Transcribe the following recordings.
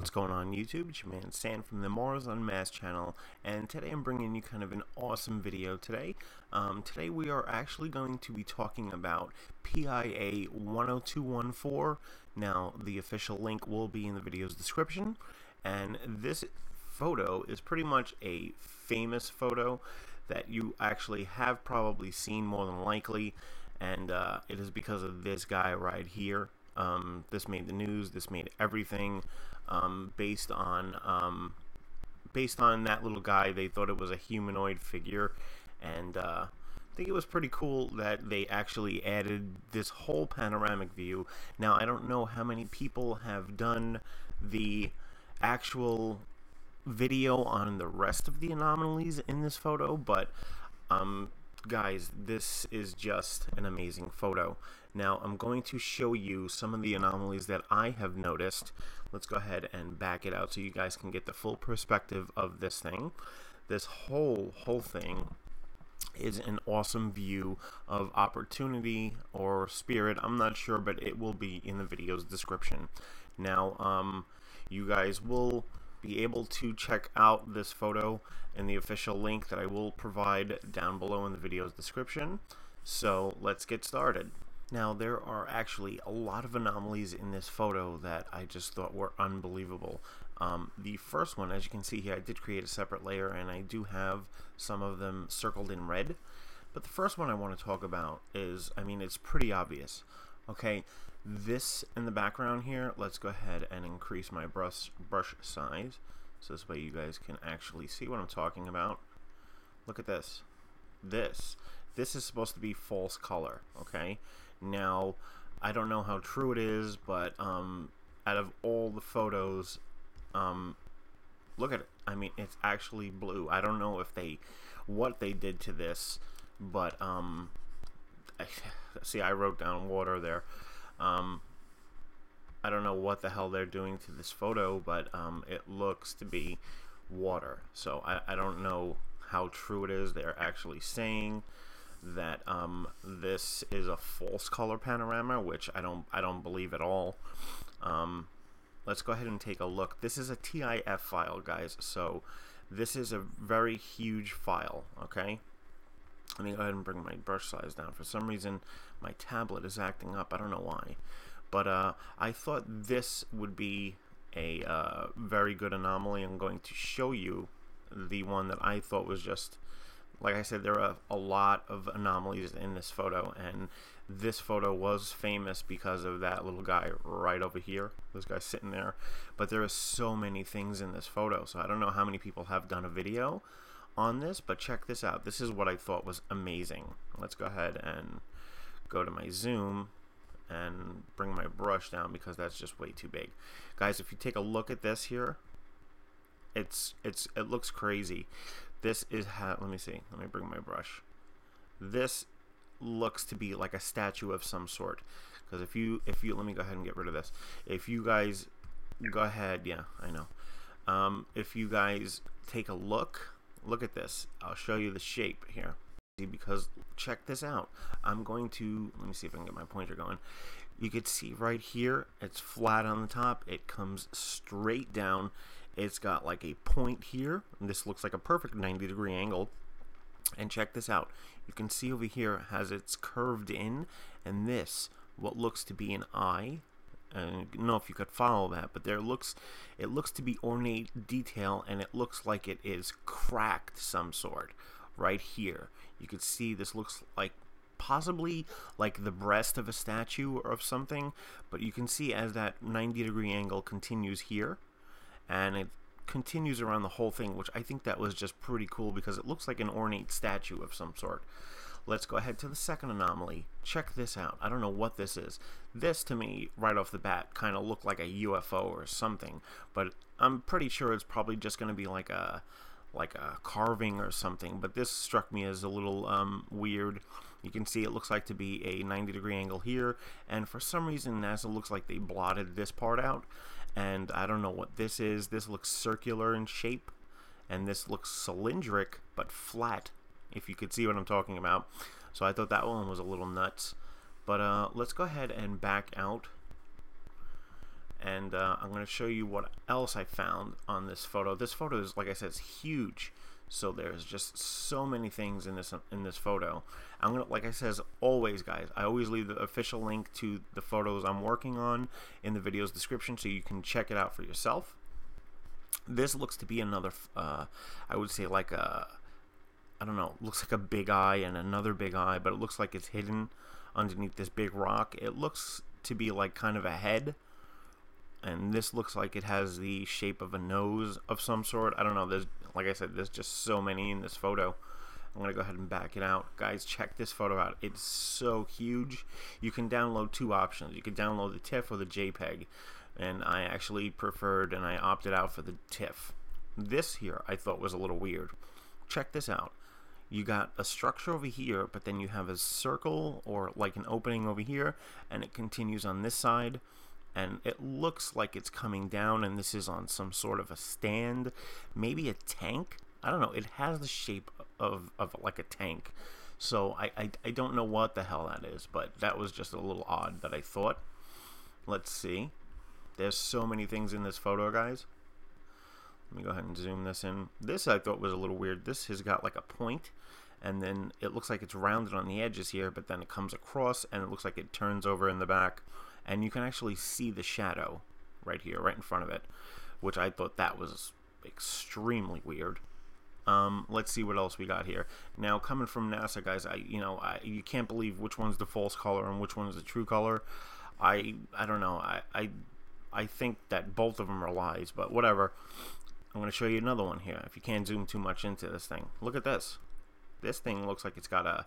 What's going on YouTube? It's your man Stan from the Mars Unmasked channel, and today I'm bringing you kind of an awesome video today. Today we are actually going to be talking about PIA 10214. Now the official link will be in the video's description, and this photo is pretty much a famous photo that you actually have probably seen more than likely, and it is because of this guy right here. This made the news. This made everything based on that little guy. They thought it was a humanoid figure, and I think it was pretty cool that they actually added this whole panoramic view. Now I don't know how many people have done the actual video on the rest of the anomalies in this photo, but guys, this is just an amazing photo. Now I'm going to show you some of the anomalies that I have noticed. Let's go ahead and back it out so you guys can get the full perspective of this thing. This whole thing is an awesome view of opportunity or spirit. I'm not sure, but it will be in the video's description. Now you guys will be able to check out this photo in the official link that I will provide down below in the video's description. So let's get started. Now there are actually a lot of anomalies in this photo that I just thought were unbelievable. The first one, as you can see here, I did create a separate layer and I do have some of them circled in red. But the first one I want to talk about is, I mean, it's pretty obvious. Okay, this in the background here, let's go ahead and increase my brush size so this way you guys can actually see what I'm talking about. Look at this. This is supposed to be false color, okay? Now, I don't know how true it is, but out of all the photos, look at it. I mean, it's actually blue. I don't know if what they did to this, but see, I wrote down water there. I don't know what the hell they're doing to this photo, but it looks to be water. So I don't know how true it is. They're actually saying that this is a false color panorama, which I don't believe at all. Let's go ahead and take a look. This is a TIF file, guys. So this is a very huge file. Okay. Let me go ahead and bring my brush size down. For some reason, my tablet is acting up. I don't know why. But I thought this would be a very good anomaly. I'm going to show you the one that I thought was just, like I said, there are a lot of anomalies in this photo. And this photo was famous because of that little guy right over here. This guy sitting there. But there are so many things in this photo. So I don't know how many people have done a video on this, but check this out. This is what I thought was amazing. Let's go ahead and go to my zoom and bring my brush down because that's just way too big. Guys, if you take a look at this here, it looks crazy. This is how, let me see, let me bring my brush. This looks to be like a statue of some sort, because if you let me go ahead and get rid of this. If you guys go ahead, yeah, I know. If you guys take a look at this, I'll show you the shape here. See, because check this out. I'm going to, let me see if I can get my pointer going. You could see right here, it's flat on the top, it comes straight down, it's got like a point here, and this looks like a perfect 90-degree angle. And check this out, you can see over here has it's curved in, and this, what looks to be an eye. I don't know if you could follow that, but it looks to be ornate detail, and it looks like it is cracked some sort right here. You could see this looks like possibly like the breast of a statue or of something, but you can see as that 90-degree angle continues here, and it continues around the whole thing, which I think that was just pretty cool because it looks like an ornate statue of some sort. Let's go ahead to the second anomaly. Check this out. I don't know what this is. This to me, right off the bat, kind of looked like a UFO or something, but I'm pretty sure it's probably just going to be like a carving or something. But this struck me as a little weird. You can see it looks like to be a 90-degree angle here, and for some reason NASA looks like they blotted this part out, and I don't know what this is. This looks circular in shape, and this looks cylindrical but flat, if you could see what I'm talking about. So I thought that one was a little nuts. But let's go ahead and back out and I'm going to show you what else I found on this photo. This photo is, like I said, it's huge, so there's just so many things in this photo. I'm going to, like I says always, guys, I always leave the official link to the photos I'm working on in the video's description so you can check it out for yourself. This looks to be another, I would say like a, I don't know, looks like a big eye and another big eye, but it looks like it's hidden underneath this big rock. It looks to be like kind of a head, and this looks like it has the shape of a nose of some sort. I don't know, there's, like I said, there's just so many in this photo. I'm gonna go ahead and back it out. Guys, check this photo out. It's so huge. You can download two options. You can download the TIFF or the JPEG, and I actually preferred and I opted out for the TIFF. This here I thought was a little weird. Check this out. You got a structure over here, but then you have a circle or like an opening over here, and it continues on this side, and it looks like it's coming down, and this is on some sort of a stand, maybe a tank. I don't know, it has the shape of like a tank, so I don't know what the hell that is, but that was just a little odd that I thought. Let's see, there's so many things in this photo, guys. Let me go ahead and zoom this in. This I thought was a little weird. This has got like a point, and then it looks like it's rounded on the edges here, but then it comes across and it looks like it turns over in the back, and you can actually see the shadow right here, right in front of it, which I thought that was extremely weird. Let's see what else we got here. Now, coming from NASA, guys, you can't believe which one's the false color and which one's the true color. I don't know. I think that both of them are lies, but whatever. I'm going to show you another one here. If you can't zoom too much into this thing, look at this. This thing looks like it's got a,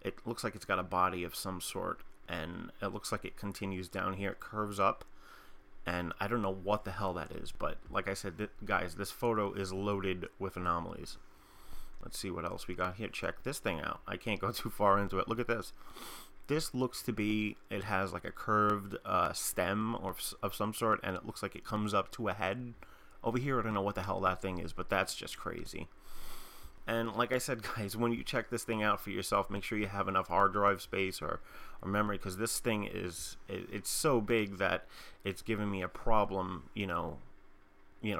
it looks like it's got a body of some sort, and it looks like it continues down here. It curves up, and I don't know what the hell that is. But like I said, guys, this photo is loaded with anomalies. Let's see what else we got here. Check this thing out. I can't go too far into it. Look at this. This looks to be, it has like a curved stem or of some sort, and it looks like it comes up to a head. Over here, I don't know what the hell that thing is, but that's just crazy. And like I said, guys, when you check this thing out for yourself, make sure you have enough hard drive space or memory, because this thing is, it's so big that it's giving me a problem, you know,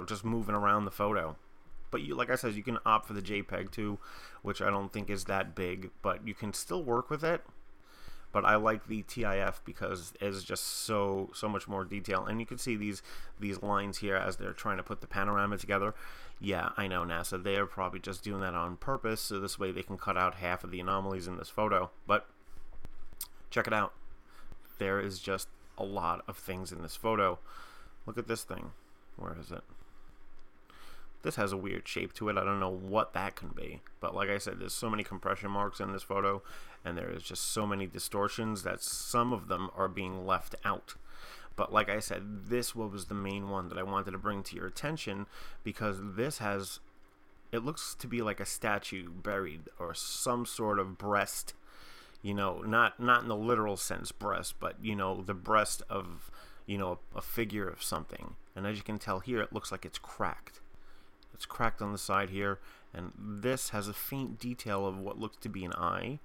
just moving around the photo. But you, like I said, you can opt for the JPEG too, which I don't think is that big, but you can still work with it. But I like the TIFF because it's just so much more detail, and you can see these lines here as they're trying to put the panorama together. Yeah, I know, NASA, they're probably just doing that on purpose so this way they can cut out half of the anomalies in this photo. But check it out, there is just a lot of things in this photo. Look at this thing. Where is it? This has a weird shape to it. I don't know what that can be, but like I said, there's so many compression marks in this photo, and there is just so many distortions that some of them are being left out. But like I said, this was the main one that I wanted to bring to your attention, because this has, it looks to be like a statue buried or some sort of breast, you know, not in the literal sense breast, but you know, the breast of, you know, a figure of something. And as you can tell here, it looks like it's cracked. It's cracked on the side here, and this has a faint detail of what looks to be an eye,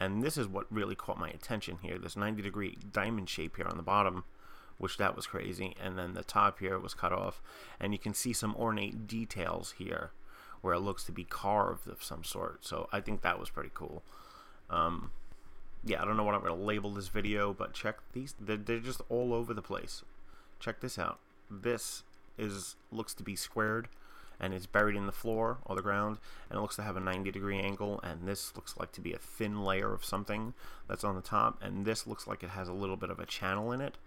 and this is what really caught my attention here, this 90-degree diamond shape here on the bottom, which that was crazy, and then the top here was cut off, and you can see some ornate details here where it looks to be carved of some sort. So I think that was pretty cool. Yeah, I don't know what I'm going to label this video, but check these, they're just all over the place. Check this out. This is, looks to be squared, and it's buried in the floor or the ground, and it looks to have a 90-degree angle, and this looks like to be a thin layer of something that's on the top, and this looks like it has a little bit of a channel in it.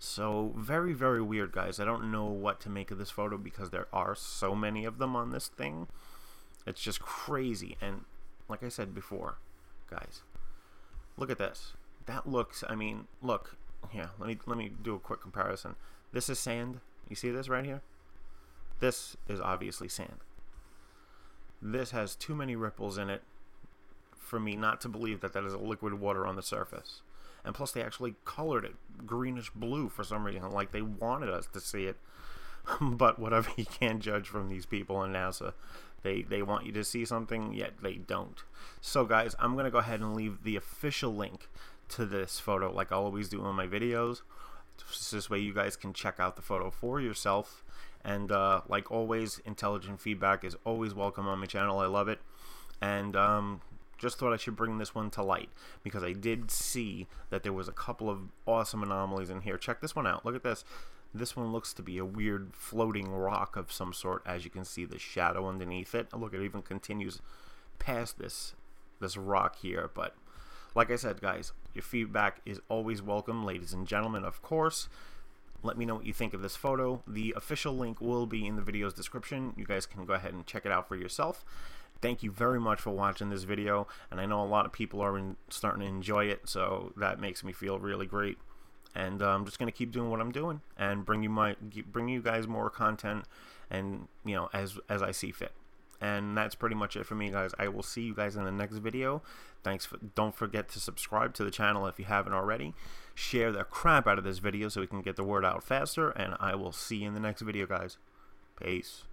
So very, very weird, guys. I don't know what to make of this photo because there are so many of them on this thing. It's just crazy. And like I said before, guys, look at this. That looks, I mean, look, yeah, let me do a quick comparison. This is sand. You see this right here? This is obviously sand. This has too many ripples in it for me not to believe that that is a liquid water on the surface. And plus they actually colored it greenish blue for some reason, like they wanted us to see it. But whatever, you can't judge from these people in NASA. They want you to see something, yet they don't. So guys, I'm going to go ahead and leave the official link to this photo like I always do in my videos. So this way you guys can check out the photo for yourself. And like always, intelligent feedback is always welcome on my channel. I love it. And just thought I should bring this one to light, because I did see that there was a couple of awesome anomalies in here. Check this one out. Look at this. This one looks to be a weird floating rock of some sort, as you can see the shadow underneath it. Look, it even continues past this rock here. But like I said, guys, your feedback is always welcome, ladies and gentlemen, of course. Let me know what you think of this photo. The official link will be in the video's description. You guys can go ahead and check it out for yourself. Thank you very much for watching this video, and I know a lot of people are starting to enjoy it, so that makes me feel really great. And I'm just gonna keep doing what I'm doing and bring you guys more content, and you know, as I see fit. And that's pretty much it for me, guys. I will see you guys in the next video. Thanks. Don't forget to subscribe to the channel if you haven't already. Share the crap out of this video so we can get the word out faster. And I will see you in the next video, guys. Peace.